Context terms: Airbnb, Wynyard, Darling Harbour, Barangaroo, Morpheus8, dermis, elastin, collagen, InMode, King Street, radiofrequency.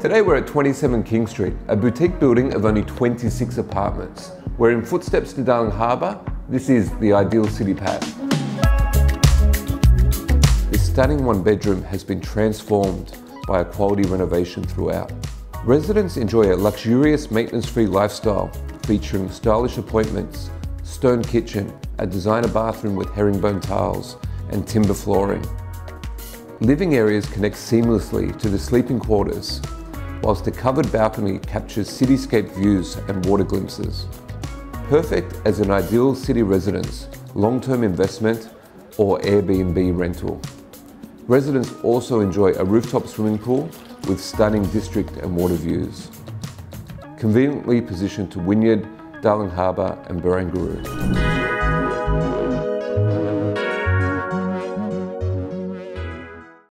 Today we're at 27 King Street, a boutique building of only 26 apartments. We're in footsteps to Darling Harbour. This is the ideal city pad. This stunning one bedroom has been transformed by a quality renovation throughout. Residents enjoy a luxurious maintenance-free lifestyle featuring stylish appointments, stone kitchen, a designer bathroom with herringbone tiles and timber flooring. Living areas connect seamlessly to the sleeping quarters, whilst a covered balcony captures cityscape views and water glimpses. Perfect as an ideal city residence, long-term investment or Airbnb rental. Residents also enjoy a rooftop swimming pool with stunning district and water views. Conveniently positioned to Wynyard, Darling Harbour and Barangaroo.